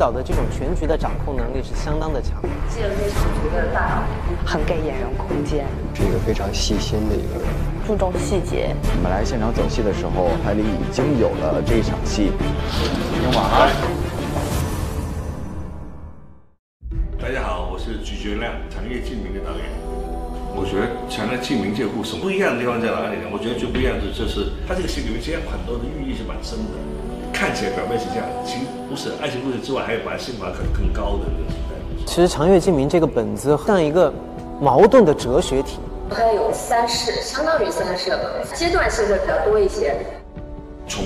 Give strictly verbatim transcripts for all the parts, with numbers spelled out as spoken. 导的这种全局的掌控能力是相当的强的，借了这场局的大脑，很给演员空间，是一个非常细心的一个人，注重细节。我们来现场走戏的时候，海里已经有了这一场戏，听话啊！大家好，我是鞠觉亮，长夜烬明的导演。我觉得长夜烬明这部什么不一样的地方在哪里呢？我觉得最不一样的就是它这个戏里面其实很多的寓意是蛮深的。 看起来表面形象，其实不是爱情故事之外，还有把戏码更更高的那种。其实《长夜烬明》这个本子像一个矛盾的哲学体，它有三世，相当于三世吧，阶段性的比较多一些。从。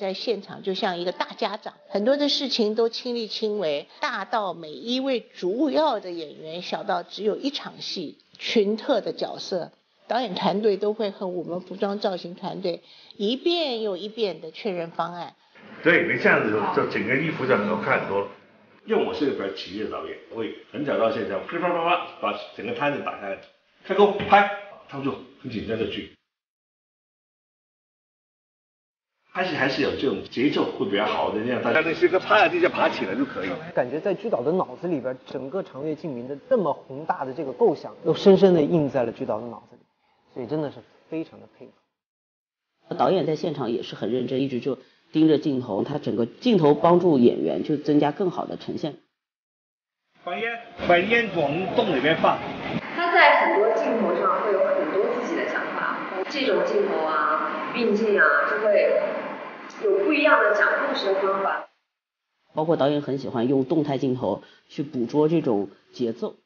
在现场就像一个大家长，很多的事情都亲力亲为，大到每一位主要的演员，小到只有一场戏，群特的角色，导演团队都会和我们服装造型团队一遍又一遍的确认方案。对，你这样子就整个衣服就能够看很多了。因为我是一个职业导演，我会很早到现场，啪啪啪啪把整个摊子打开来，开工拍，他们就很紧张的去。 拍戏还是有这种节奏会比较好的那样，大家那些个趴在地下爬起来就可以。感觉在鞠导的脑子里边，整个长夜烬明的这么宏大的这个构想，都深深的印在了鞠导的脑子里，所以真的是非常的佩服。导演在现场也是很认真，一直就盯着镜头，他整个镜头帮助演员就增加更好的呈现。把烟，把烟往洞里面放。他在很多镜头上会有很多自己的想法，这种镜头啊，运镜啊，就会。 有不一样的讲故事的方法，包括导演很喜欢用动态镜头去捕捉这种节奏。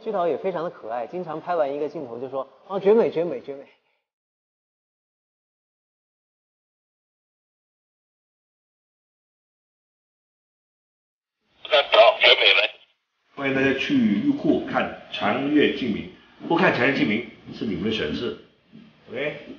鞠导也非常的可爱，经常拍完一个镜头就说啊绝美绝美绝美。绝美那好，绝美了。欢迎大家去玉库看《长夜烬明》，不看《长夜烬明》是你们的损失。OK。